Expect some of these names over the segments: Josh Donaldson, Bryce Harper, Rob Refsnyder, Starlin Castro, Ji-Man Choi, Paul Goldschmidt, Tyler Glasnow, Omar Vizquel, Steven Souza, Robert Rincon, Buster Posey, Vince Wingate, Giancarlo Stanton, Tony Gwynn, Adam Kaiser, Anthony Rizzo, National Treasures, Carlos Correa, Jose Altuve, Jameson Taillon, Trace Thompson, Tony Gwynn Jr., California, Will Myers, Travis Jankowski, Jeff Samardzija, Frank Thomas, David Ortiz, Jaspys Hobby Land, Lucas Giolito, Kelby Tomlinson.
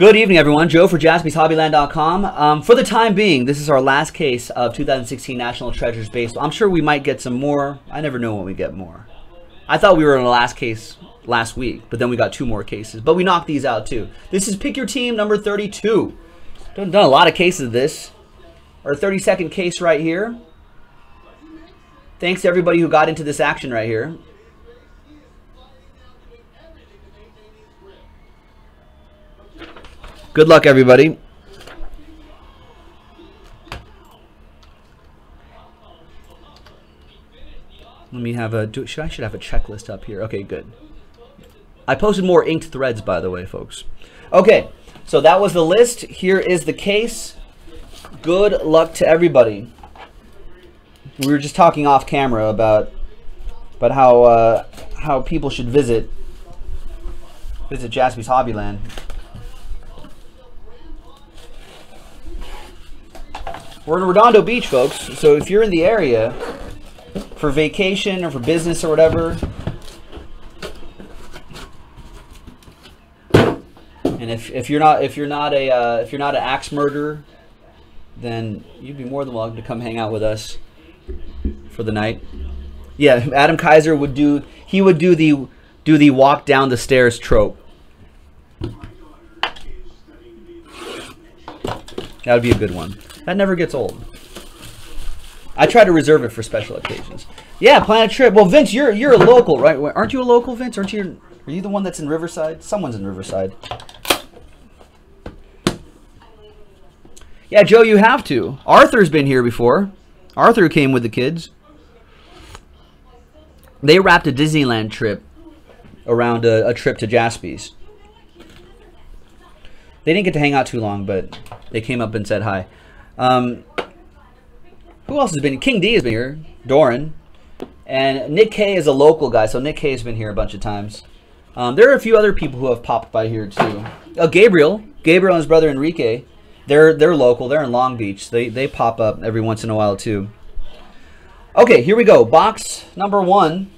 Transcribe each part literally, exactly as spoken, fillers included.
Good evening, everyone. Joe for Jaspys Hobby Land dot com. Um, for the time being, this is our last case of two thousand sixteen National Treasures Baseball. I'm sure we might get some more. I never know when we get more. I thought we were in the last case last week, but then we got two more cases. But we knocked these out, too. This is Pick Your Team number thirty-two. Done, done a lot of cases of this. Our thirty-second case right here. Thanks to everybody who got into this action right here. Good luck, everybody. Let me have a. Do, should I should have a checklist up here? Okay, good. I posted more inked threads, by the way, folks. Okay, so that was the list. Here is the case. Good luck to everybody. We were just talking off camera about, about how uh, how people should visit visit Jaspys Hobby Land. We're in Redondo Beach, folks, so if you're in the area for vacation or for business or whatever, and if, if you're not if you're not a uh, if you're not an axe murderer, then you'd be more than welcome to come hang out with us for the night. Yeah, Adam Kaiser would do he would do the do the walk down the stairs trope. That would be a good one. That never gets old. I try to reserve it for special occasions. Yeah, plan a trip. Well, Vince, you're you're a local, right? Aren't you a local, Vince? Aren't you? Are you the one that's in Riverside? Someone's in Riverside. Yeah, Joe, you have to. Arthur's been here before. Arthur came with the kids. They wrapped a Disneyland trip around a, a trip to Jaspys. They didn't get to hang out too long, but they came up and said hi. Um, who else has been? King D has been here, Doran, and Nick K is a local guy, so Nick K has been here a bunch of times. Um, there are a few other people who have popped by here too. Oh, Gabriel, Gabriel and his brother Enrique, they're they're local. They're in Long Beach. They they pop up every once in a while too. Okay, here we go. Box number one.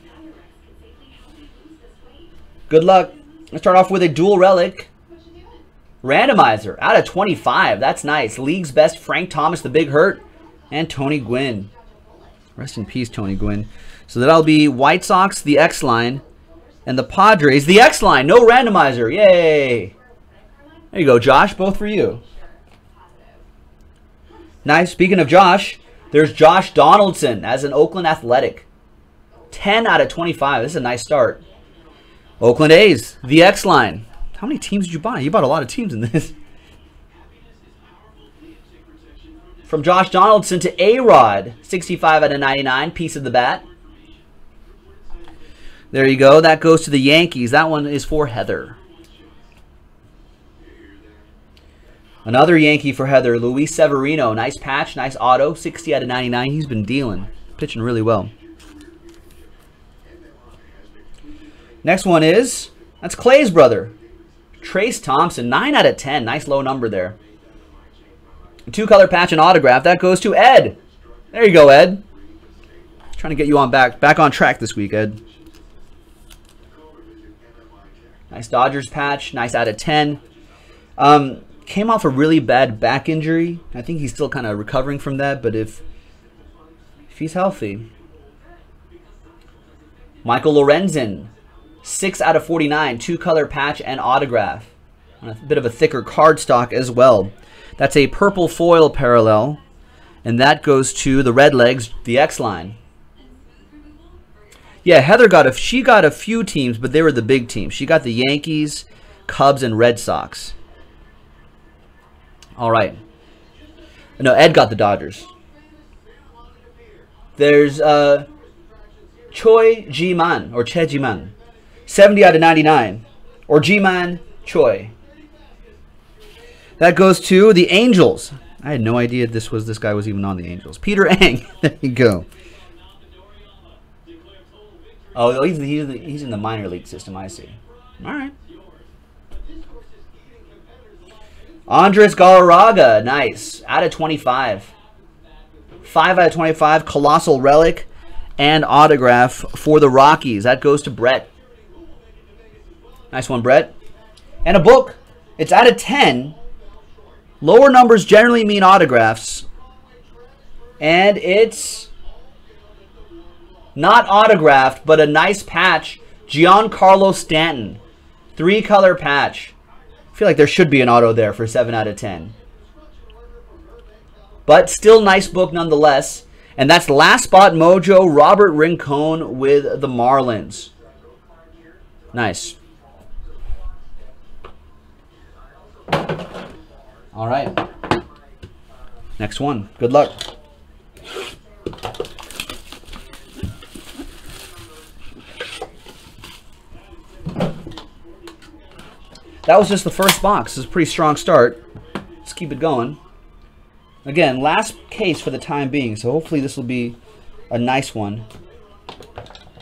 Good luck. Let's start off with a dual relic. Randomizer out of twenty-five. That's nice. League's best Frank Thomas, the Big Hurt, and Tony Gwynn. Rest in peace, Tony Gwynn. So that'll be White Sox, the X line, and the Padres, the X line. No randomizer. Yay. There you go, Josh. Both for you. Nice. Speaking of Josh, there's Josh Donaldson as an Oakland Athletic. ten out of twenty-five. This is a nice start. Oakland A's, the X line. How many teams did you buy? You bought a lot of teams in this. From Josh Donaldson to A-Rod, sixty-five out of ninety-nine, piece of the bat. There you go. That goes to the Yankees. That one is for Heather. Another Yankee for Heather, Luis Severino. Nice patch, nice auto, sixty out of ninety-nine. He's been dealing, pitching really well. Next one is, that's Clay's brother. Trace Thompson, nine out of ten. Nice low number there. Two-color patch and autograph. That goes to Ed. There you go, Ed. Trying to get you on back, back on track this week, Ed. Nice Dodgers patch. Nice out of ten. Um, came off a really bad back injury. I think he's still kind of recovering from that, but if, if he's healthy. Michael Lorenzen. six out of forty-nine, two-color patch and autograph. And a bit of a thicker cardstock as well. That's a purple foil parallel, and that goes to the Redlegs, the X line. Yeah, Heather got a, she got a few teams, but they were the big teams. She got the Yankees, Cubs, and Red Sox. All right. No, Ed got the Dodgers. There's uh, Choi Ji-Man, or Che Ji-Man. seventy out of ninety-nine, or Ji-Man Choi. That goes to the Angels. I had no idea this was this guy was even on the Angels. Peter Eng. There you go. Oh, he's, he's in the minor league system. I see. All right. Andres Galarraga. Nice. Out of twenty-five. five out of twenty-five. Colossal relic and autograph for the Rockies. That goes to Brett. Nice one, Brett. And a book. It's out of ten. Lower numbers generally mean autographs. And it's not autographed, but a nice patch. Giancarlo Stanton. Three-color patch. I feel like there should be an auto there for seven out of ten. But still nice book nonetheless. And that's Last Spot Mojo, Robert Rincon with the Marlins. Nice. All right. Next one. Good luck. That was just the first box. It's a pretty strong start. Let's keep it going. Again, last case for the time being, so hopefully this will be a nice one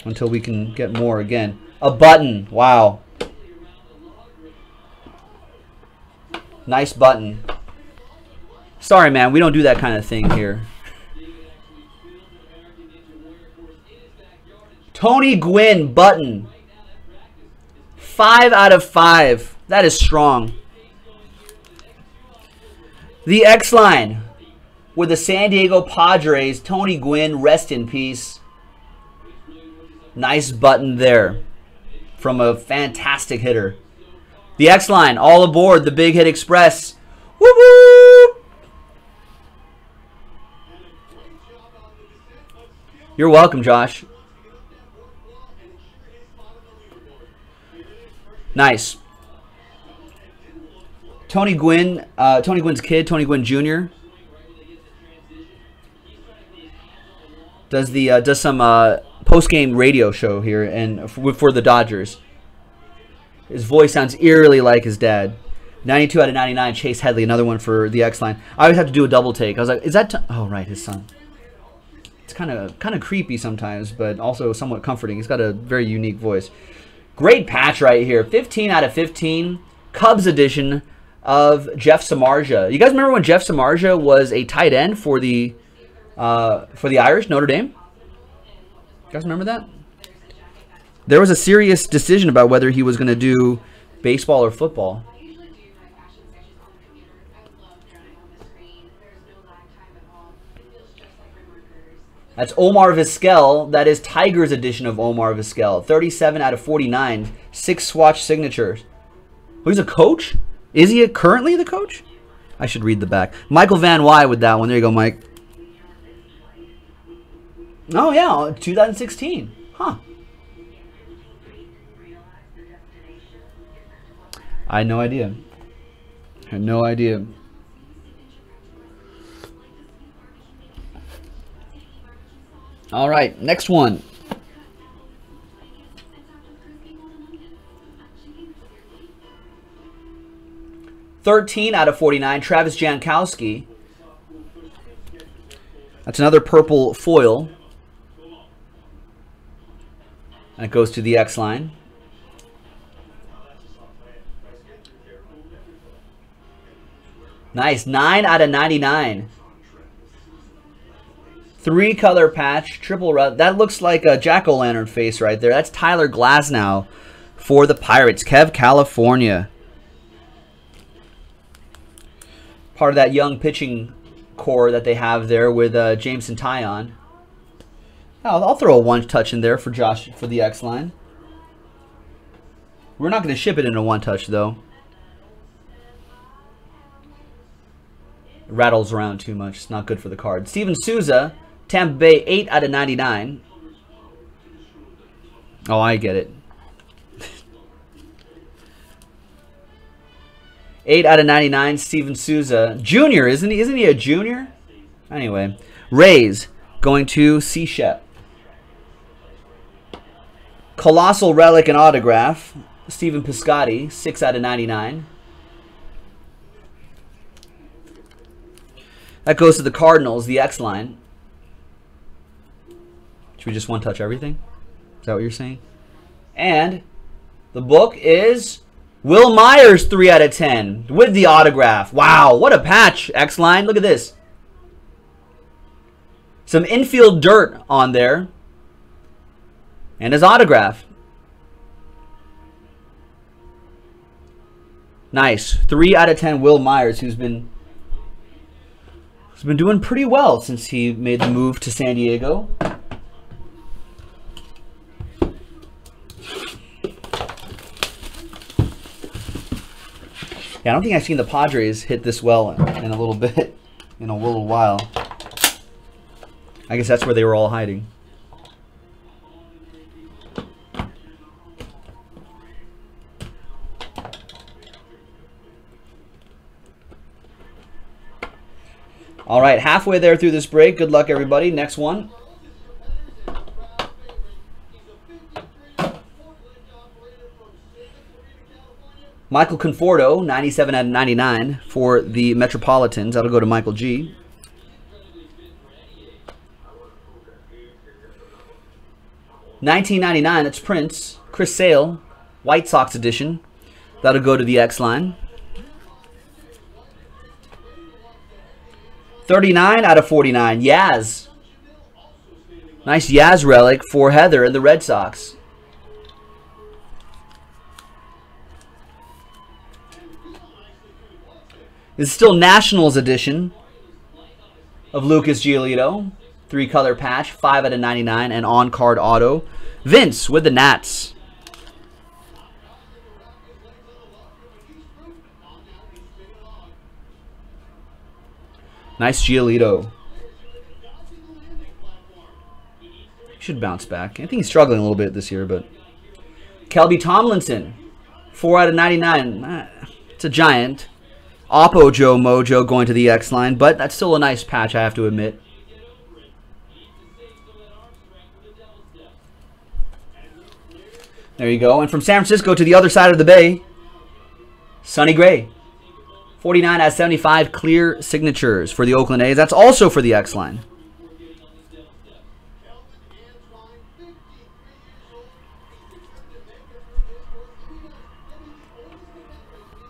until we can get more again. A button. Wow. Nice button. Sorry, man. We don't do that kind of thing here. Tony Gwynn button. Five out of five. That is strong. The X-Line with the San Diego Padres. Tony Gwynn, rest in peace. Nice button there from a fantastic hitter. The X-Line, all aboard the Big Hit Express. Woo woo! You're welcome, Josh. Nice. Tony Gwynn, uh, Tony Gwynn's kid, Tony Gwynn Junior does the uh, does some uh, post-game radio show here and for the Dodgers. His voice sounds eerily like his dad. ninety-two out of ninety-nine, Chase Headley, another one for the X-Line. I always have to do a double take. I was like, is that... Oh, right, his son. It's kind of kind of creepy sometimes, but also somewhat comforting. He's got a very unique voice. Great patch right here. fifteen out of fifteen, Cubs edition of Jeff Samardzija. You guys remember when Jeff Samardzija was a tight end for the, uh, for the Irish, Notre Dame? You guys remember that? There was a serious decision about whether he was going to do baseball or football. That's Omar Vizquel. That is Tigers edition of Omar Vizquel. thirty-seven out of forty-nine. Six swatch signatures. Who's a coach? Is he currently the coach? I should read the back. Michael Van Wy with that one. There you go, Mike. Oh, yeah. two thousand sixteen. Huh. I had no idea. I had no idea. All right, next one. thirteen out of forty-nine, Travis Jankowski. That's another purple foil. And it goes to the X-Line. Nice. nine out of ninety-nine. Three-color patch. Triple rut. That looks like a jack-o'-lantern face right there. That's Tyler Glasnow for the Pirates. Kev, California. Part of that young pitching core that they have there with uh, Jameson Taillon. I'll, I'll throw a one-touch in there for Josh for the X-Line. We're not going to ship it in a one-touch, though. Rattles around too much. It's not good for the card. Steven Souza, Tampa Bay, eight out of ninety-nine. Oh, I get it. eight out of ninety-nine, Steven Souza. Junior, isn't he? Isn't he a junior? Anyway, Rays going to C-Shep. Colossal Relic and Autograph, Stephen Piscotty, six out of ninety-nine. That goes to the Cardinals, the X-Line. Should we just one-touch everything? Is that what you're saying? And the book is Will Myers, three out of ten, with the autograph. Wow, what a patch, X-Line. Look at this. Some infield dirt on there. And his autograph. Nice. three out of ten Will Myers, who's been who's been doing pretty well since he made the move to San Diego. Yeah, I don't think I've seen the Padres hit this well in, in a little bit, in a little while. I guess that's where they were all hiding. All right, halfway there through this break. Good luck, everybody. Next one. Michael Conforto, ninety-seven out of ninety-nine for the Metropolitans. That'll go to Michael G. nineteen ninety-nine, that's Prince. Chris Sale, White Sox edition. That'll go to the X line. thirty-nine out of forty-nine, Yaz. Nice Yaz relic for Heather and the Red Sox. This is still Nationals edition of Lucas Giolito. Three-color patch, five out of ninety-nine, and on-card auto. Vince with the Nats. Nice Giolito. Should bounce back. I think he's struggling a little bit this year, but... Kelby Tomlinson, four out of ninety-nine. It's a Giant. Oppo Joe Mojo going to the X line, but that's still a nice patch, I have to admit. There you go. And from San Francisco to the other side of the bay, Sonny Gray. forty-nine out of seventy-five clear signatures for the Oakland A's. That's also for the X line.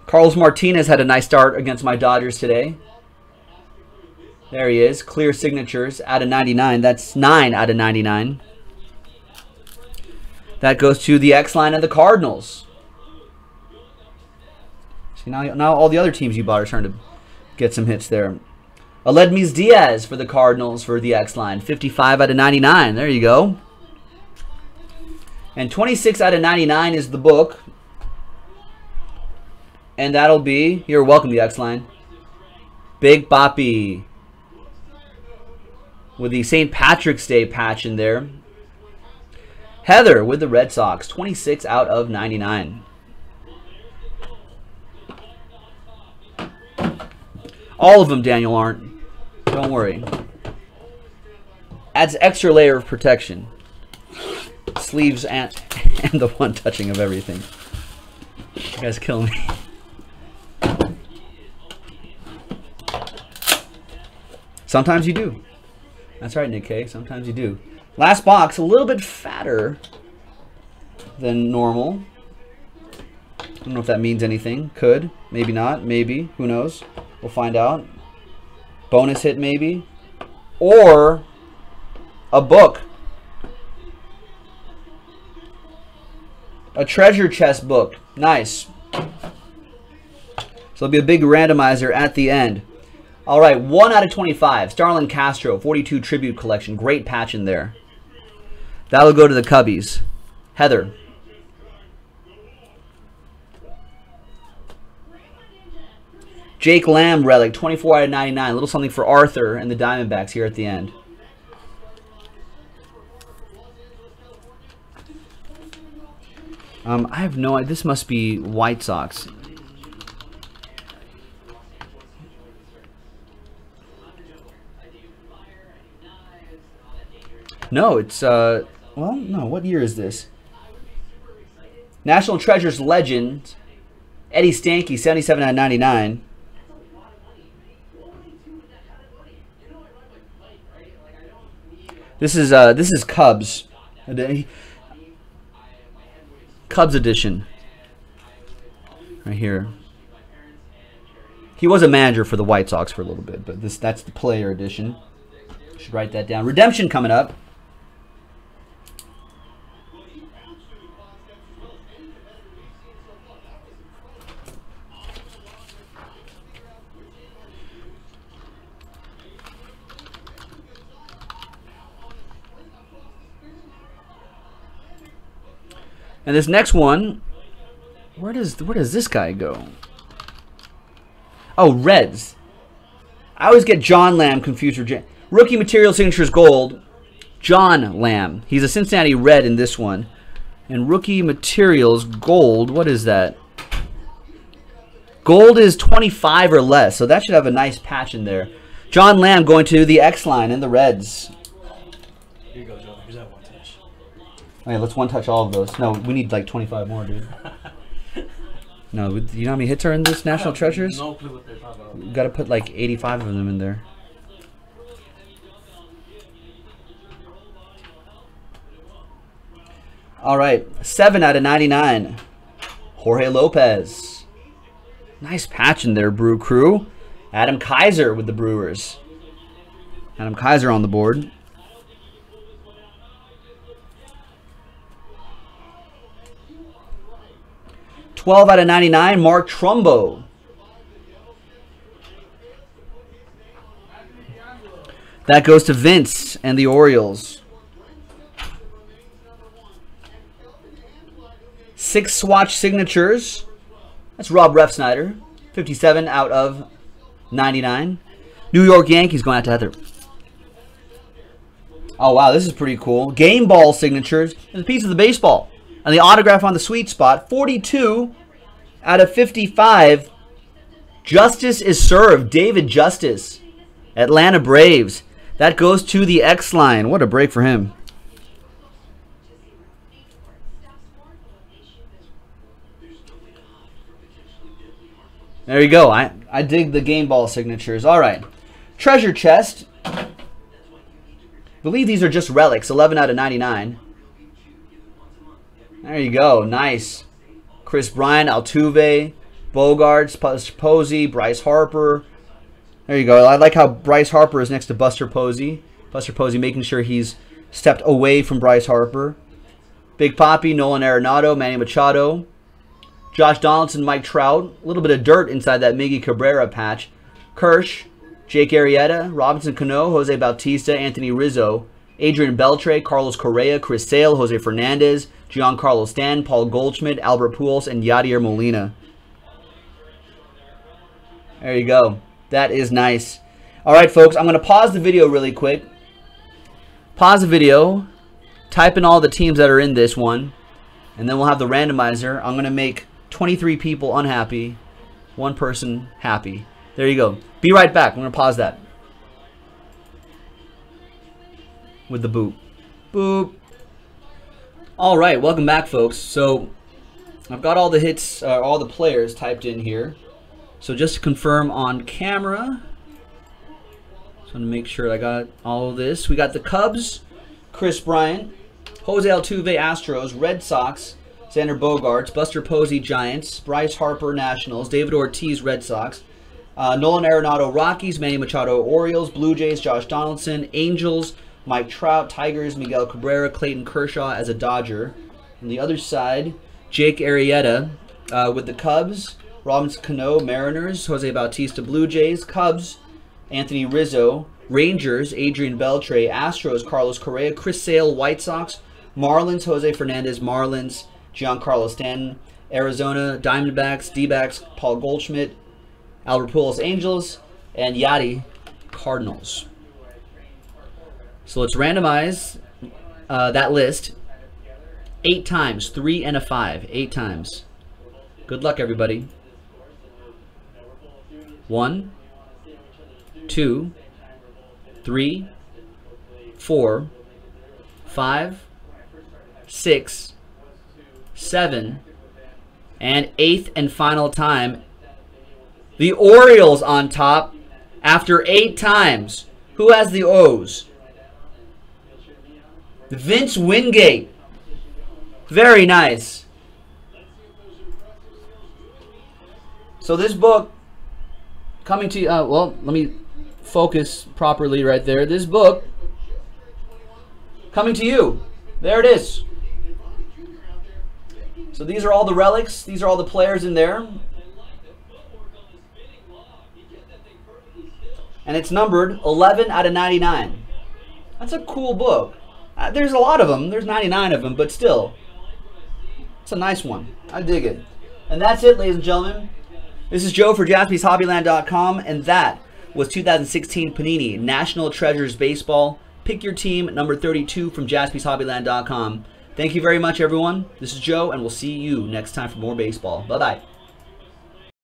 Carlos Martinez had a nice start against my Dodgers today. There he is. Clear signatures out of ninety-nine. That's nine out of ninety-nine. That goes to the X line and the Cardinals. See, now, now all the other teams you bought are starting to get some hits there. Aledmys Diaz for the Cardinals for the X line. fifty-five out of ninety-nine. There you go. And twenty-six out of ninety-nine is the book. And that'll be, you're welcome to the X-Line, Big Papi with the Saint Patrick's Day patch in there. Heather with the Red Sox, twenty-six out of ninety-nine. All of them, Daniel, aren't. Don't worry. Adds extra layer of protection. Sleeves and, and the one touching of everything. You guys kill me. Sometimes you do. That's right, Nick K. Sometimes you do. Last box, a little bit fatter than normal. I don't know if that means anything. Could. Maybe not. Maybe. Who knows? We'll find out. Bonus hit maybe. Or a book. A treasure chest book. Nice. So there'll be a big randomizer at the end. All right, one out of twenty-five. Starlin Castro, forty-two Tribute Collection. Great patch in there. That'll go to the Cubbies. Heather. Jake Lamb relic, twenty-four out of ninety-nine. A little something for Arthur and the Diamondbacks here at the end. Um, I have no idea. This must be White Sox. No, it's, uh, well, no, what year is this? National Treasures legend, Eddie Stanky, seventy-seven out of ninety-nine. This is, uh, this is Cubs. Cubs edition. Right here. He was a manager for the White Sox for a little bit, but this that's the player edition. Should write that down. Redemption coming up. And this next one, where does where does this guy go? Oh, Reds. I always get John Lamb confused with Jan Rookie Material Signatures Gold. John Lamb. He's a Cincinnati Red in this one. And Rookie Materials Gold, what is that? Gold is twenty-five or less, so that should have a nice patch in there. John Lamb going to the X-line and the Reds. Here you go, Joe. Here's that one touch. Okay, let's one touch all of those. No, we need like twenty-five more, dude. No, you know how many hits are in this National Treasures? No clue what they're talking about. We've got to put like eighty-five of them in there. All right, seven out of ninety-nine. Jorge Lopez. Nice patch in there, Brew Crew. Adam Kaiser with the Brewers. Adam Kaiser on the board. twelve out of ninety-nine, Mark Trumbo. That goes to Vince and the Orioles. Six swatch signatures. That's Rob Refsnyder. fifty-seven out of ninety-nine. New York Yankees going out to Heather. Oh, wow. This is pretty cool. Game ball signatures. There's a piece of the baseball. And the autograph on the sweet spot. forty-two out of fifty-five. Justice is served. David Justice. Atlanta Braves. That goes to the X line. What a break for him. There you go. I, I dig the game ball signatures. All right. Treasure chest. I believe these are just relics. eleven out of ninety-nine. There you go. Nice. Chris Bryant, Altuve, Bogarts, Buster Posey, Bryce Harper. There you go. I like how Bryce Harper is next to Buster Posey. Buster Posey making sure he's stepped away from Bryce Harper. Big Papi, Nolan Arenado, Manny Machado. Josh Donaldson, Mike Trout. A little bit of dirt inside that Miggy Cabrera patch. Kersh, Jake Arrieta, Robinson Cano, Jose Bautista, Anthony Rizzo, Adrian Beltre, Carlos Correa, Chris Sale, Jose Fernandez, Giancarlo Stanton, Paul Goldschmidt, Albert Pujols, and Yadier Molina. There you go. That is nice. All right, folks. I'm going to pause the video really quick. Pause the video. Type in all the teams that are in this one. And then we'll have the randomizer. I'm going to make twenty-three people unhappy, one person happy. There you go. Be right back. I'm going to pause that. With the boop. Boop. All right. Welcome back, folks. So I've got all the hits, uh, all the players typed in here. So just to confirm on camera, just want to make sure I got all of this. We got the Cubs, Chris Bryant, Jose Altuve, Astros, Red Sox, Xander Bogarts, Buster Posey, Giants, Bryce Harper, Nationals, David Ortiz, Red Sox, uh, Nolan Arenado, Rockies, Manny Machado, Orioles, Blue Jays, Josh Donaldson, Angels, Mike Trout, Tigers, Miguel Cabrera, Clayton Kershaw as a Dodger. On the other side, Jake Arrieta uh, with the Cubs, Robinson Cano, Mariners, Jose Bautista, Blue Jays, Cubs, Anthony Rizzo, Rangers, Adrian Beltre, Astros, Carlos Correa, Chris Sale, White Sox, Marlins, Jose Fernandez, Marlins, Giancarlo Stanton, Arizona, Diamondbacks, D-backs, Paul Goldschmidt, Albert Pujols, Angels, and Yadi, Cardinals. So let's randomize uh, that list eight times, three and a five, eight times. Good luck, everybody. One, two, three, four, five, six, seven, and eighth and final time, the Orioles on top after eight times. Who has the O's? Vince Wingate. Very nice. So this book coming to you, uh, well, let me focus properly right there. This book coming to you. There it is. So these are all the relics. These are all the players in there. And it's numbered eleven out of ninety-nine. That's a cool book. Uh, there's a lot of them. There's ninety-nine of them, but still. It's a nice one. I dig it. And that's it, ladies and gentlemen. This is Joe for Jaspys Hobby Land dot com, and that was two thousand sixteen Panini National Treasures Baseball. Pick your team, number thirty-two from Jaspys Hobby Land dot com. Thank you very much, everyone. This is Joe, and we'll see you next time for more baseball. Bye-bye.